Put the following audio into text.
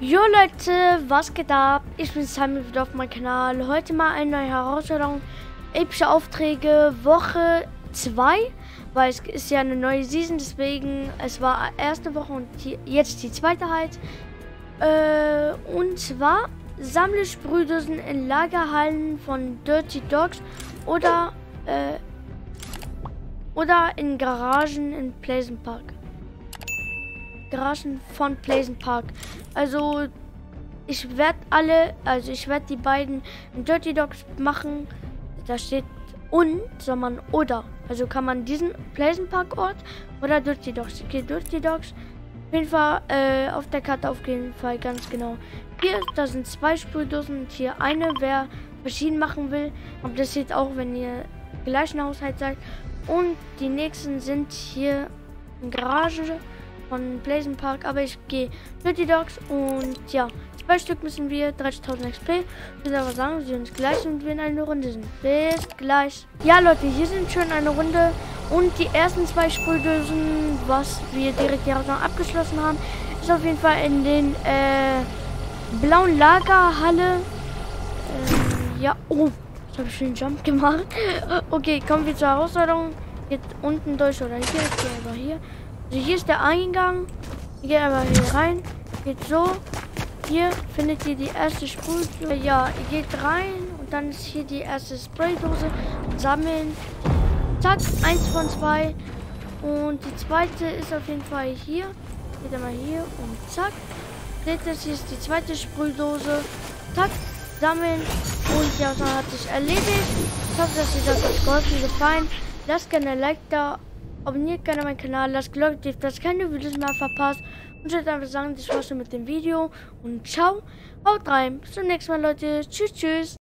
Jo Leute, was geht ab? Ich bin Simon wieder auf meinem Kanal. Heute mal eine neue Herausforderung. Epische Aufträge, Woche 2. Weil es ist ja eine neue Season, deswegen es war erste Woche und jetzt die zweite halt. Und zwar sammle Sprühdosen in Lagerhallen von Dirty Dogs oder in Garagen in Pleasant Park. Garagen von Blazen Park. Also ich werde die beiden Dirty Dogs machen. Da steht und, sondern oder. Also kann man diesen Blazen Park Ort oder Dirty Dogs. Okay, Dirty Dogs. Auf jeden Fall auf der Karte auf jeden Fall ganz genau. Hier, da sind zwei Sprühdosen und hier eine, wer verschieden machen will. Aber das sieht auch, wenn ihr gleichen Haushalt seid. Und die nächsten sind hier in Garage von Blazen Park, aber ich gehe Dirty Dogs und ja, 2 Stück müssen wir, 30.000 XP. Ich würde aber sagen, wir sehen uns gleich und wir in einer Runde sind. Bis gleich. Ja Leute, hier sind schon eine Runde und die ersten 2 Sprühdösen, was wir direkt die Herausforderung abgeschlossen haben, ist auf jeden Fall in den blauen Lagerhalle. Ja, oh, ich habe schon einen Jump gemacht. Okay, kommen wir zur Herausforderung. Geht unten durch oder hier, oder hier. Also hier ist der Eingang, ihr geht einfach hier rein, geht so, hier findet ihr die erste Sprühdose, ja, ihr geht rein und dann ist hier die erste Spraydose, sammeln, zack, 1 von 2 und die zweite ist auf jeden Fall hier, geht einmal hier und zack, seht ihr, hier ist die zweite Sprühdose, zack, sammeln und ja, dann hat sich erledigt. Ich hoffe, dass ihr das euch geholfen gefallen, lasst gerne ein Like da. Abonniert gerne meinen Kanal, lasst Glocke aktiv, dass keine Videos mehr verpasst. Und ich würde einfach sagen, das war's schon mit dem Video. Und ciao, haut rein. Bis zum nächsten Mal, Leute. Tschüss, tschüss.